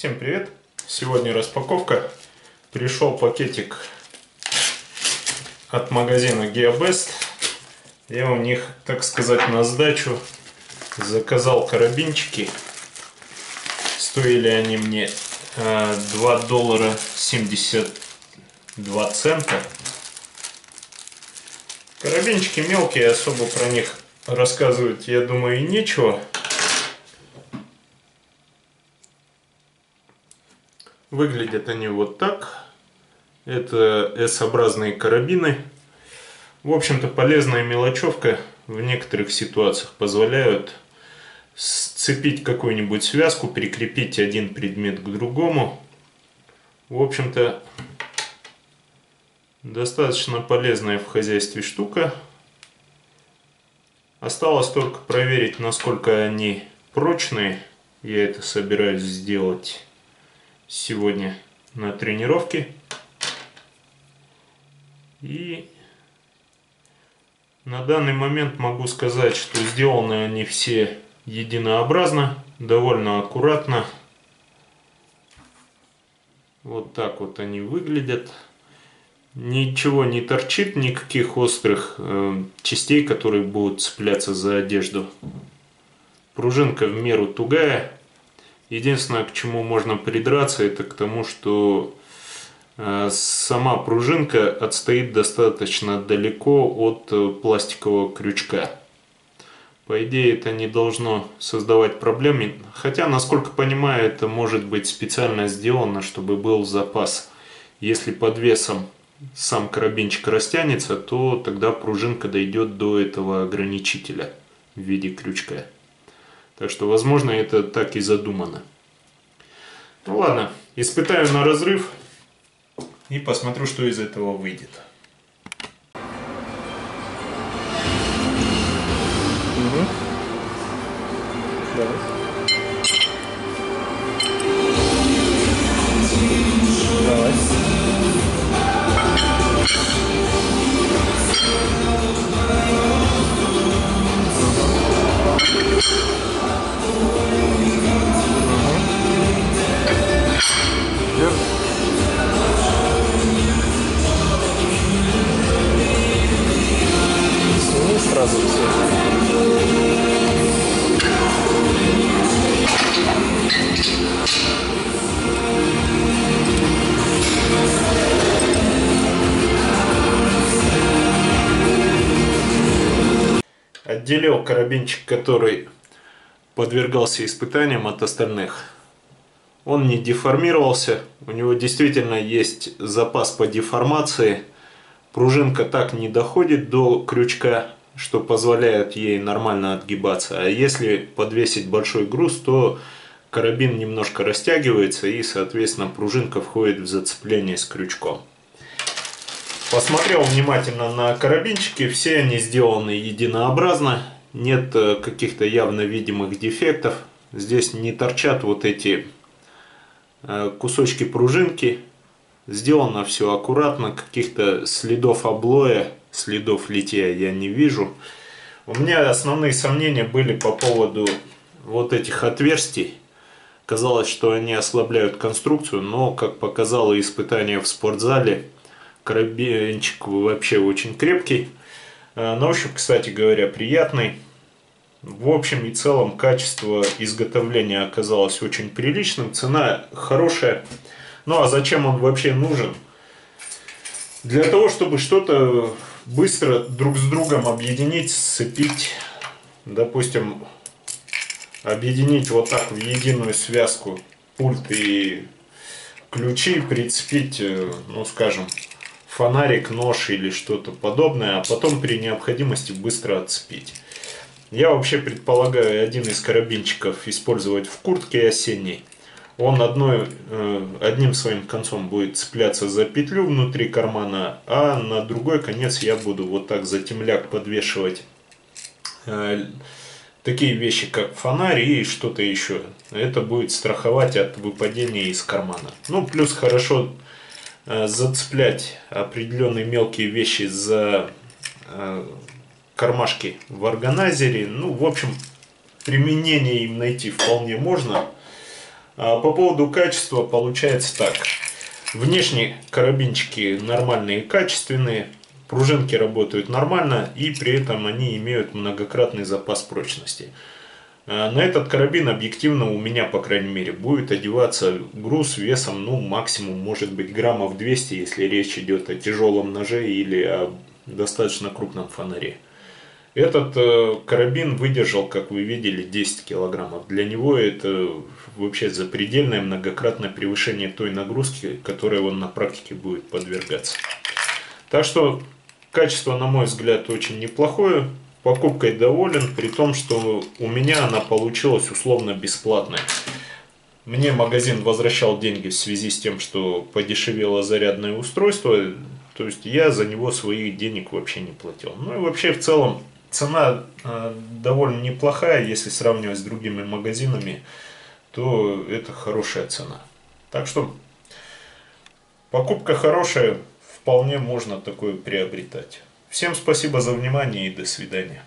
Всем привет! Сегодня распаковка. Пришел пакетик от магазина Geobest. Я у них, так сказать, на сдачу заказал карабинчики. Стоили они мне $2.72. Карабинчики мелкие, особо про них рассказывать, я думаю, и нечего. Выглядят они вот так. Это S-образные карабины. В общем-то, полезная мелочевка. В некоторых ситуациях позволяют сцепить какую-нибудь связку, прикрепить один предмет к другому. В общем-то, достаточно полезная в хозяйстве штука. Осталось только проверить, насколько они прочные. Я это собираюсь сделать сегодня на тренировке. И на данный момент могу сказать, что сделаны они все единообразно, довольно аккуратно. Вот так вот они выглядят. Ничего не торчит, никаких острых частей, которые будут цепляться за одежду. Пружинка в меру тугая. Единственное, к чему можно придраться, это к тому, что сама пружинка отстоит достаточно далеко от пластикового крючка. По идее, это не должно создавать проблем. Хотя, насколько понимаю, это может быть специально сделано, чтобы был запас. Если под весом сам карабинчик растянется, то тогда пружинка дойдет до этого ограничителя в виде крючка. Так что, возможно, это так и задумано. Ну ладно, испытаю на разрыв и посмотрю, что из этого выйдет. Давай. Отделил карабинчик, который подвергался испытаниям, от остальных. Он не деформировался, у него действительно есть запас по деформации. Пружинка так не доходит до крючка, что позволяет ей нормально отгибаться. А если подвесить большой груз, то карабин немножко растягивается и, соответственно, пружинка входит в зацепление с крючком. Посмотрел внимательно на карабинчики, все они сделаны единообразно, нет каких-то явно видимых дефектов. Здесь не торчат вот эти кусочки пружинки, сделано все аккуратно, каких-то следов облоя, следов литья я не вижу. У меня основные сомнения были по поводу вот этих отверстий. Казалось, что они ослабляют конструкцию, но, как показало испытание в спортзале, карабинчик вообще очень крепкий. На ощупь, кстати говоря, приятный. В общем и целом, качество изготовления оказалось очень приличным. Цена хорошая. Ну а зачем он вообще нужен? Для того, чтобы что-то быстро друг с другом объединить, сцепить. Допустим, объединить вот так в единую связку пульт и ключи, прицепить, ну скажем, фонарик, нож или что-то подобное, а потом при необходимости быстро отцепить. Я вообще предполагаю один из карабинчиков использовать в куртке осенней. Он одним своим концом будет цепляться за петлю внутри кармана, а на другой конец я буду вот так за темляк подвешивать такие вещи, как фонарь и что-то еще. Это будет страховать от выпадения из кармана. Ну, плюс хорошо зацеплять определенные мелкие вещи за кармашки в органайзере. Ну, в общем, применение им найти вполне можно. По поводу качества получается так. Внешние карабинчики нормальные, качественные. Пружинки работают нормально, и при этом они имеют многократный запас прочности. На этот карабин объективно у меня, по крайней мере, будет одеваться груз весом, ну, максимум, может быть, граммов 200, если речь идет о тяжелом ноже или о достаточно крупном фонаре. Этот карабин выдержал, как вы видели, 10 килограммов. Для него это вообще запредельное многократное превышение той нагрузки, которой он на практике будет подвергаться. Так что качество, на мой взгляд, очень неплохое. Покупкой доволен, при том, что у меня она получилась условно бесплатная. Мне магазин возвращал деньги в связи с тем, что подешевело зарядное устройство. То есть я за него своих денег вообще не платил. Ну и вообще в целом цена довольно неплохая. Если сравнивать с другими магазинами, то это хорошая цена. Так что покупка хорошая. Вполне можно такое приобретать. Всем спасибо за внимание и до свидания.